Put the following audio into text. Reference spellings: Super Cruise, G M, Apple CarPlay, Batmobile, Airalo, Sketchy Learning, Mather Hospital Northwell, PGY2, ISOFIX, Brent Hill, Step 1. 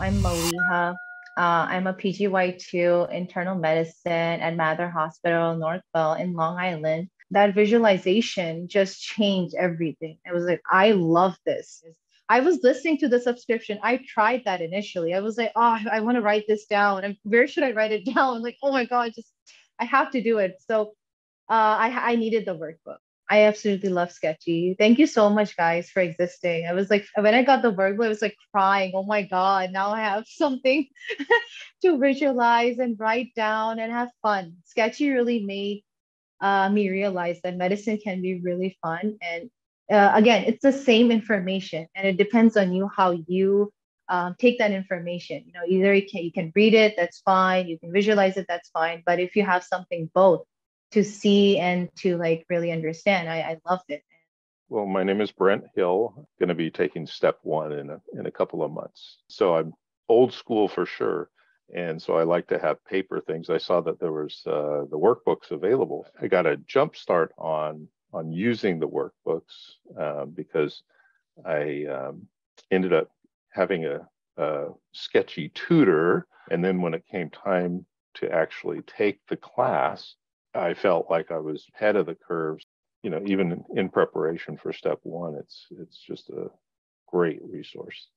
I'm Maliha. I'm a PGY2 internal medicine at Mather Hospital Northwell in Long Island. That visualization just changed everything. I was like, I love this. I was listening to the subscription. I tried that initially. I was like, oh, I want to write this down. And where should I write it down? I'm like, oh my God, I have to do it. So I needed the workbook. I absolutely love Sketchy. Thank you so much, guys, for existing. I was like, when I got the workbook, I was like crying. Oh my God, now I have something to visualize and write down and have fun. Sketchy really made me realize that medicine can be really fun. And again, it's the same information, and it depends on you how you take that information. You know, either you can read it, that's fine. You can visualize it, that's fine. But if you have something both to see and to like really understand, I loved it. Well, my name is Brent Hill. I'm going to be taking step one in a couple of months. So I'm old school for sure. And so I like to have paper things. I saw that there was the workbooks available. I got a jump start on using the workbooks because I ended up having a Sketchy tutor. And then when it came time to actually take the class, I felt like I was ahead of the curves, you know, even in preparation for step one. It's just a great resource.